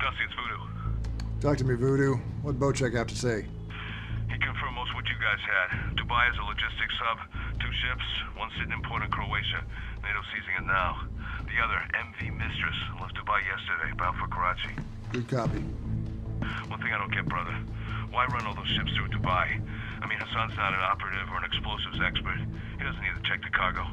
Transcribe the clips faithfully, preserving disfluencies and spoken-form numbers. Dusty, it's Voodoo. Talk to me, Voodoo. What'd Bocek have to say? He confirmed most what you guys had. Dubai is a logistics hub. Two ships, one sitting in port in Croatia. NATO seizing it now. The other, M V Mistress, left Dubai yesterday, bound for Karachi. Good copy. One thing I don't get, brother. Why run all those ships through Dubai? I mean, Hassan's not an operative or an explosives expert. He doesn't need to check the cargo.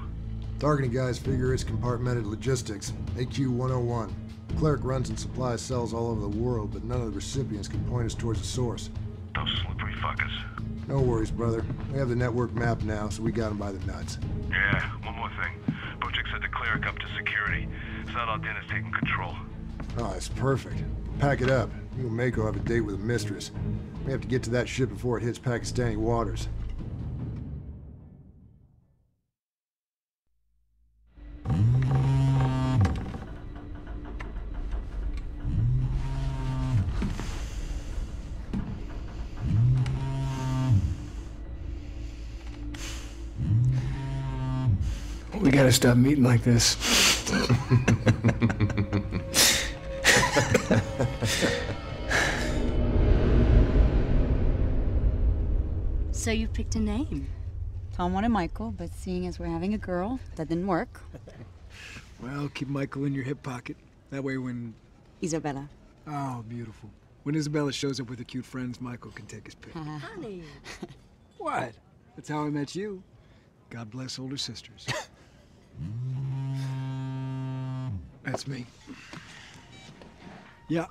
Targeting guys figure it's compartmented logistics, A Q one oh one. The cleric runs and supplies cells all over the world, but none of the recipients can point us towards the source. Those slippery fuckers. No worries, brother. We have the network map now, so we got him by the nuts. Yeah, one more thing. Bocek set the cleric up to security. Saad Al Din is taking control. Oh, that's perfect. Pack it up. You and Mako have a date with a mistress. We have to get to that ship before it hits Pakistani waters. We gotta stop meeting like this. So you picked a name. Tom wanted Michael, but seeing as we're having a girl, that didn't work. Well, keep Michael in your hip pocket. That way when... Isabella. Oh, beautiful. When Isabella shows up with her cute friends, Michael can take his pick. Uh, Honey! What? That's how I met you. God bless older sisters. That's me. Yeah.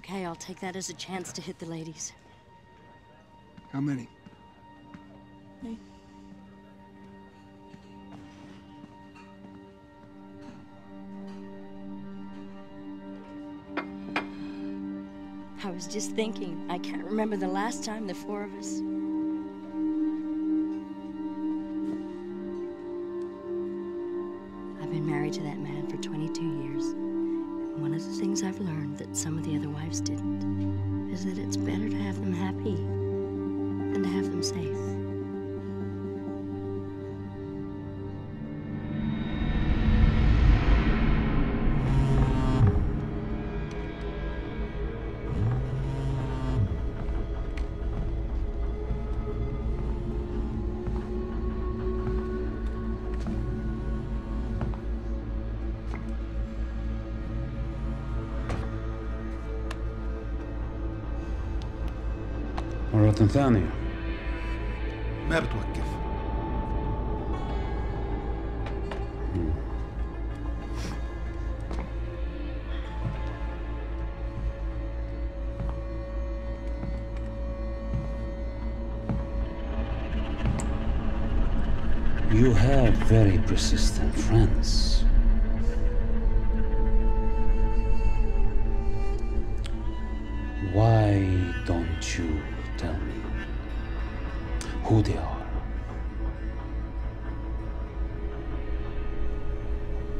Okay, I'll take that as a chance to hit the ladies. How many? Three. I was just thinking, I can't remember the last time the four of us... I've been married to that man for twenty-two years. And one of the things I've learned that some of the other wives didn't is that it's better to have them happy than to have them safe. مرة ثانية ما بتوقف You have very persistent friends. Why don't you tell me who they are?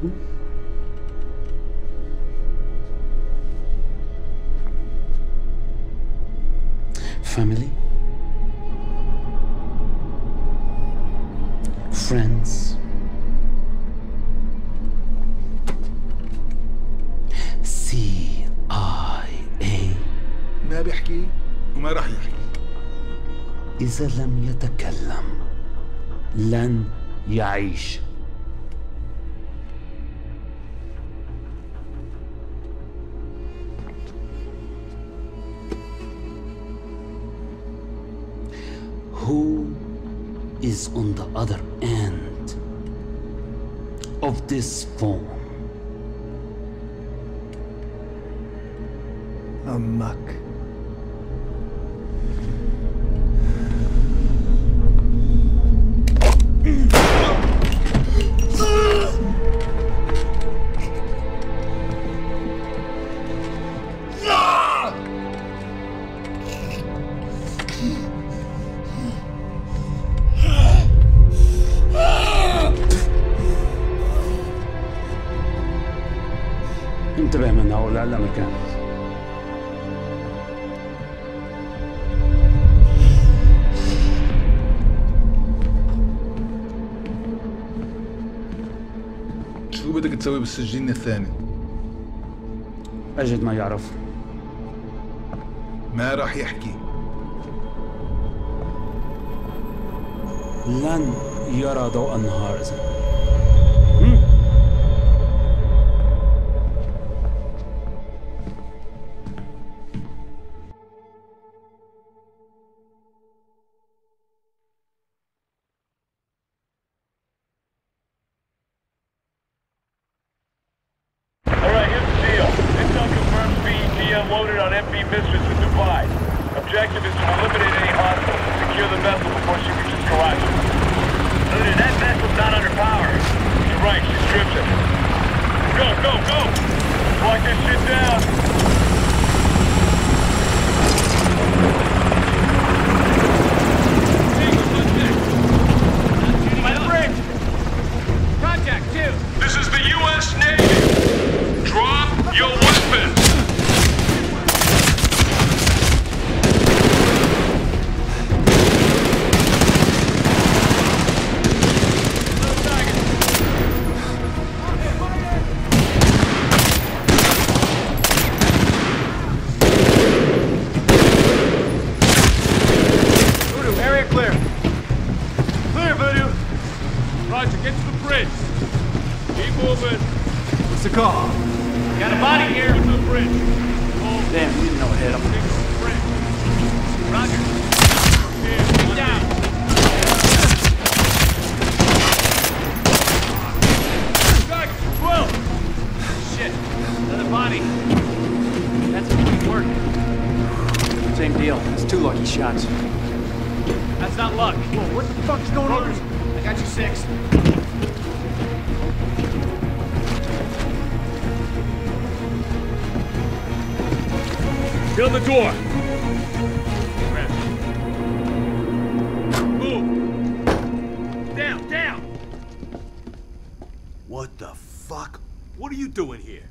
Hmm? Family? Friends? سي آي إيه ما بيحكي وما راح يحكي إذا لم يتكلم لن يعيش Who is on the other end of this phone? A muck. انتبه منها ولعلها مكانك شو بدك تسوي بالسجين الثاني؟ أجد ما يعرف. ما راح يحكي. لن يرى ضوء النهار إذا. Loaded on M V Mistress in Dubai. Objective is to eliminate any hostiles and secure the vessel before she reaches Karachi. Loaded, that vessel's not under power. You're right, she strips it. Go, go, go! Lock this shit down! Kill the door! Move! Down, down! What the fuck? What are you doing here?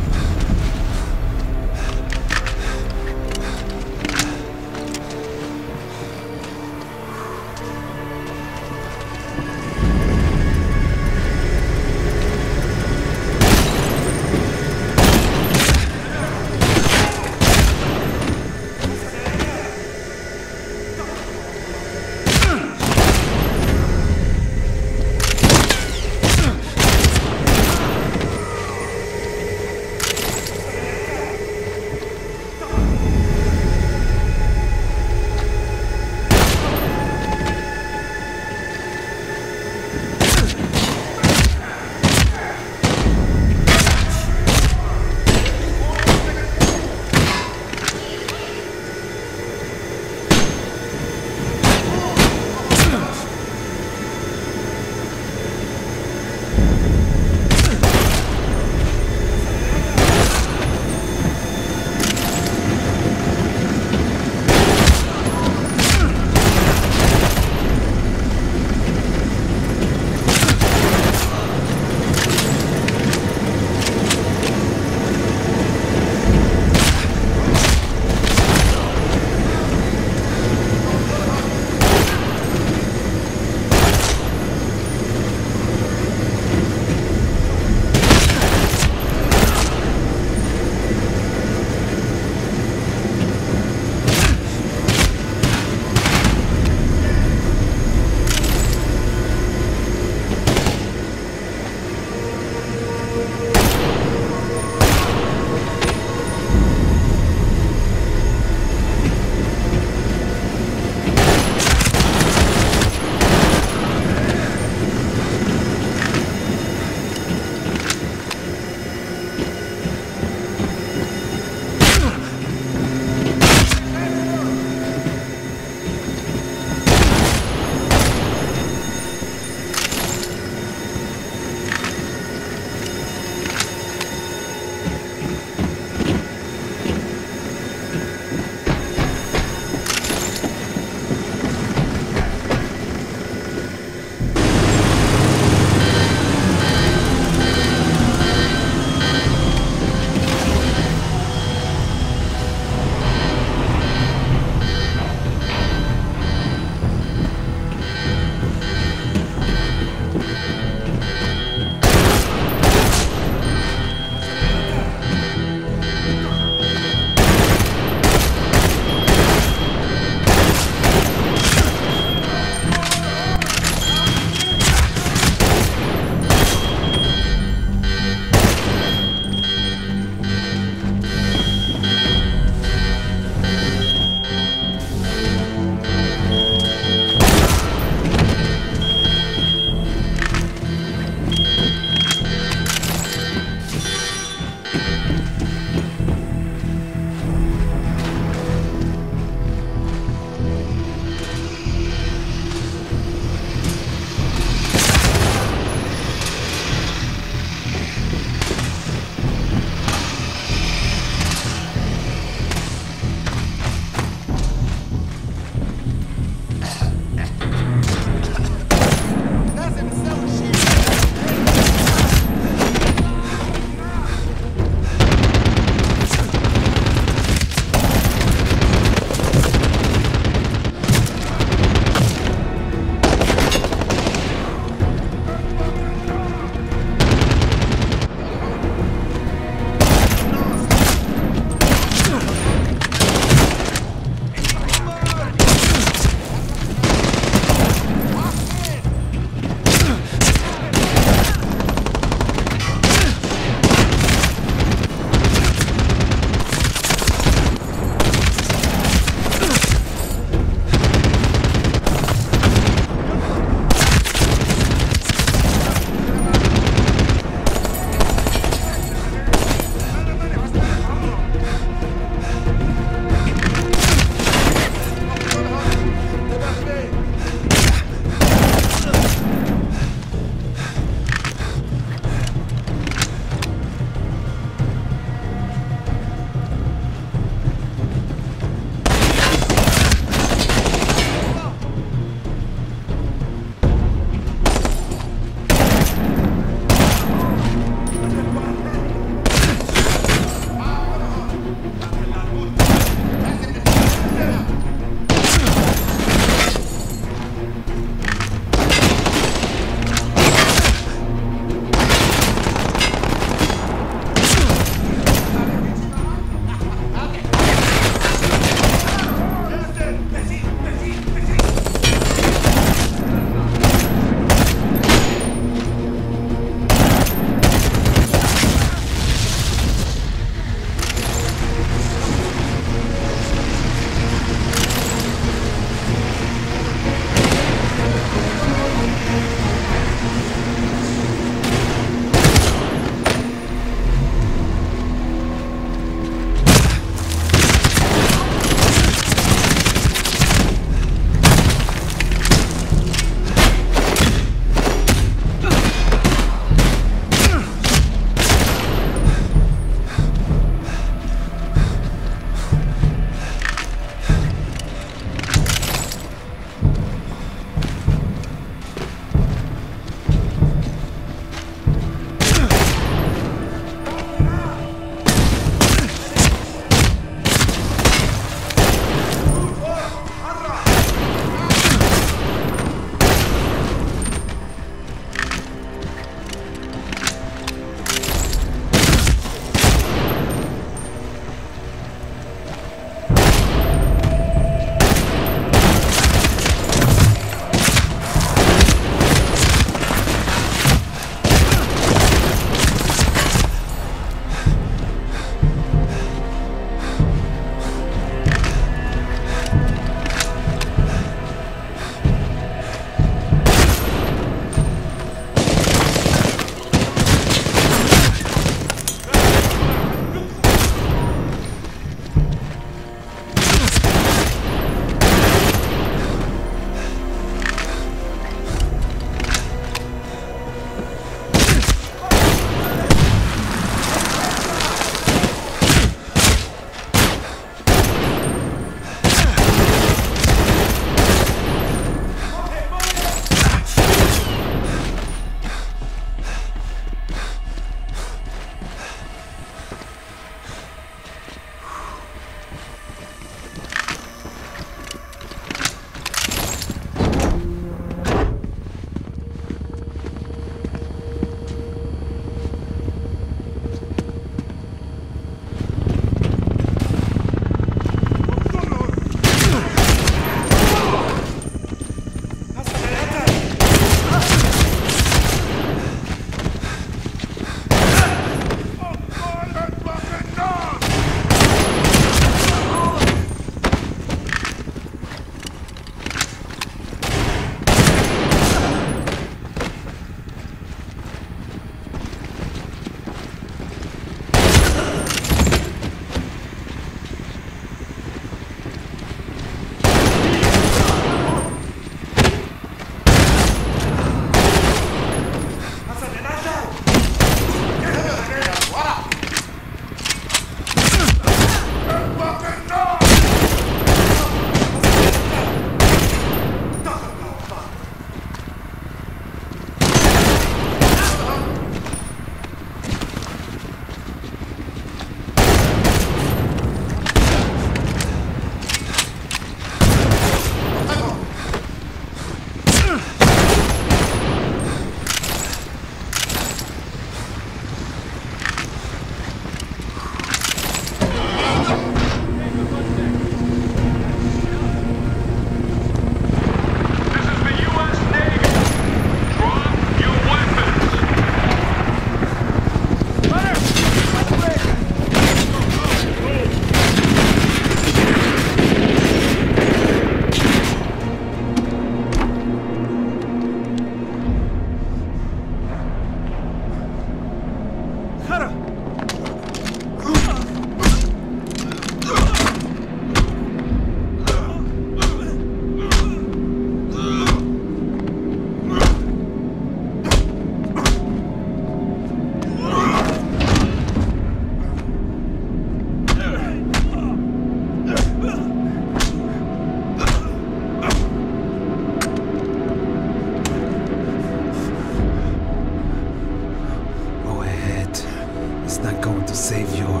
It's not going to save your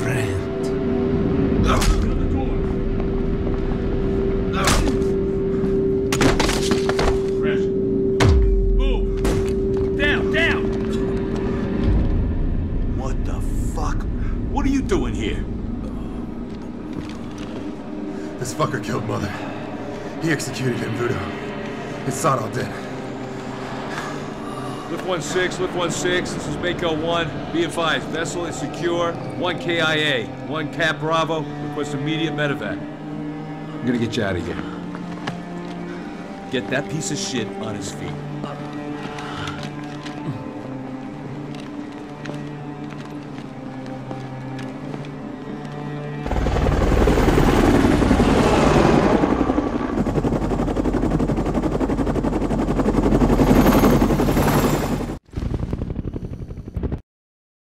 friend. Ugh. Fucker killed Mother. He executed him, Voodoo. It's Saad Al Din. Lift one six, Lift one six, this is Mako one, B F five, vessel is secure, one K I A, one Cap Bravo, request immediate medevac. I'm gonna get you out of here. Get that piece of shit on his feet.